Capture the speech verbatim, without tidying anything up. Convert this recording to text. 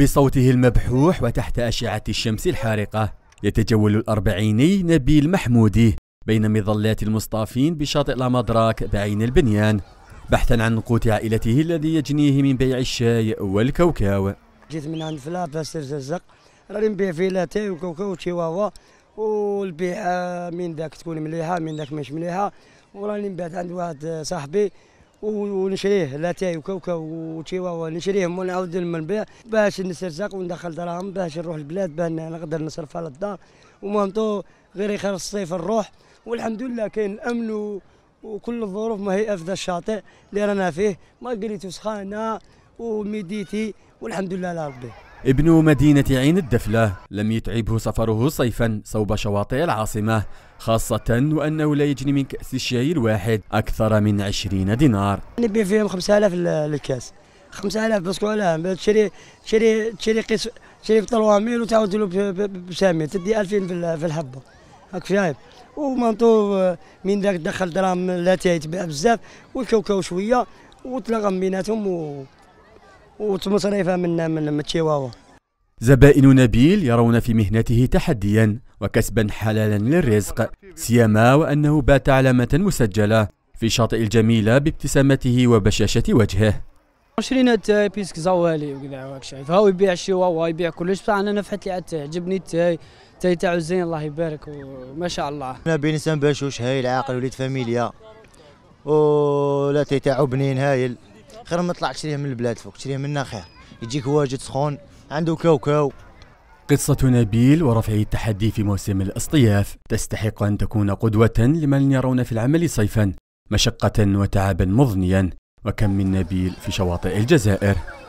بصوته المبحوح وتحت أشعة الشمس الحارقة يتجول الأربعيني نبيل محمودي بين مظلات المصطافين بشاطئ لامادراك بعين البنيان بحثا عن قوت عائلته الذي يجنيه من بيع الشاي والكاوكاو. جيت من عند فلا باش ترزق راني نبيع فيه لاتاي وكاوكاو وشيواوا والبيعه من ذاك تكون مليحه من ذاك مش مليحه، وراني نبعد عند واحد صاحبي ونشريه لاتاي وكاوكاو وشيواوا نشريهم ونعاود المنبيع باش نسترزق وندخل دراهم باش نروح البلاد باش نقدر نصرف على الدار. ومهمتو غير يخرج الصيف نروح، والحمد لله كاين الامن وكل الظروف مهيئه في ذا الشاطئ اللي رانا فيه، ما قريتو سخانه وميديتي والحمد لله على ربي. ابن مدينة عين الدفلة لم يتعبه سفره صيفا صوب شواطئ العاصمة، خاصة وأنه لا يجني من كأس الشاي الواحد أكثر من عشرين دينار. نبيع فيهم خمسة آلاف للكاس، خمسة آلاف باسكو علاه تشري تشري تشري قيس تشري بطلواميل وتعاود له بساميل تدي ألفين في الحبة هاك شايف. ومنطو من ذاك دخل دراهم لاتاي تباع بزاف والكاوكاو شوية وتلاغم بيناتهم و ومصرفة من من الشيواوا. زبائن نبيل يرون في مهنته تحديا وكسبا حلالا للرزق، سيما وأنه بات علامة مسجلة في شاطئ الجميلة بابتسامته وبشاشة وجهه. عشرين تاي بيسك زوالي وكذا وهاك شايف، هاو يبيع الشيواوا يبيع كلش، بصح أنا نفحت لي على التاي، عجبني التاي، التاي تاعو زين الله يبارك وما شاء الله. نبيل إنسان بشوش هايل عاقل وليد فاميليا، ولا تاي تاعو بنين هايل. خير ما طلع تشريه من البلاد فوق، تشريه منا خير، يجيك واجد سخون، عنده كاوكاو. قصة نبيل ورفعه التحدي في موسم الاصطياف تستحق أن تكون قدوة لمن يرون في العمل صيفا مشقة وتعبا مضنيا، وكم من نبيل في شواطئ الجزائر.